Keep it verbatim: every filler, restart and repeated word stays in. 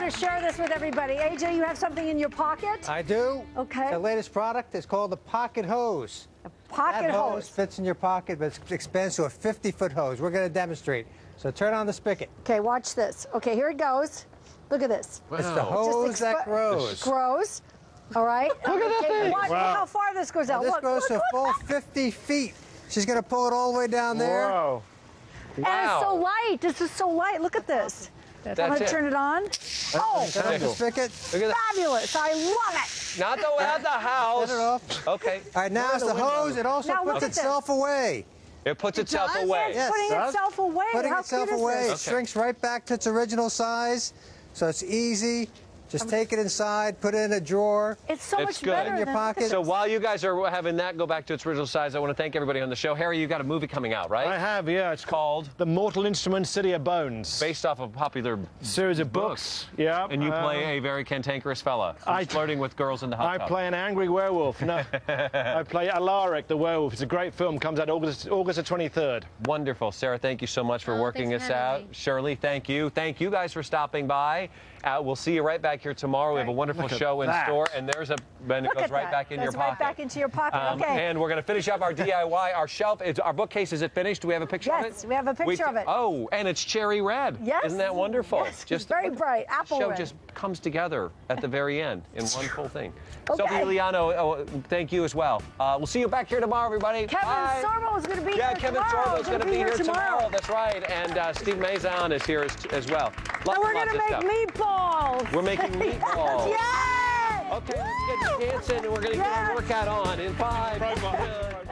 want to share this with everybody. A J, you have something in your pocket? I do. Okay. The latest product is called the Pocket Hose. A pocket that hose. hose fits in your pocket, but it's expensive. A fifty-foot hose. We're going to demonstrate. So turn on the spigot. Okay, watch this. Okay, here it goes. Look at this. Wow. It's the hose that grows. Grows. All right. Look at that thing. Watch wow. how far this goes out. Now this look, grows look, a full fifty feet. She's going to pull it all the way down there. Whoa. Wow. And it's so light. This is so light. Look at this. That's I'm going to turn it on. That's oh, the spigot. Look at fabulous. I love it. Not the way out the house. Set it off. Okay. All right, now it's the, the hose. It also now, puts itself this. away. It puts it itself does? away. It's yes. putting it itself away. Putting How itself away. It okay. shrinks right back to its original size, so it's easy. Just take it inside, put it in a drawer. It's so it's much good. better in your pocket. So while you guys are having that go back to its original size, I want to thank everybody on the show. Harry, you've got a movie coming out, right? I have, yeah. It's called The Mortal Instruments: City of Bones. Based off of a popular series of books. books. Yeah. And you uh, play a very cantankerous fella who's flirting with girls in the hot I tub. play an angry werewolf. No, I play Alaric, the werewolf. It's a great film. Comes out August August the twenty-third. Wonderful, Sarah. Thank you so much for oh, working us out. Me. Shirley, thank you. Thank you guys for stopping by. Uh, we'll see you right back here tomorrow. We have a wonderful show in that. store, and there's a and it goes right that. back in That's your right pocket. Right back into your pocket. Um, okay. And we're going to finish up our D I Y. Our shelf, it's, our bookcase, is it finished? Do we have a picture yes, of it? Yes, we have a picture we, of it. Oh, and it's cherry red. Yes. Isn't that wonderful? Yes, just very the, bright. Apple The show red. just comes together at the very end in one full thing. Okay. Sophie Liano, oh, thank you as well. Uh, we'll see you back here tomorrow, everybody. Kevin Bye. Sorbo is going to be yeah, here Kevin tomorrow. Yeah, Kevin Sorbo is going to be here tomorrow. tomorrow. That's right. And uh, Steve Mazan is here as, as well. Lots and we're going to make stuff. meatballs. We're making meatballs. yes, yes! Okay, let's get dancing, and we're going to yes. get our workout on in five.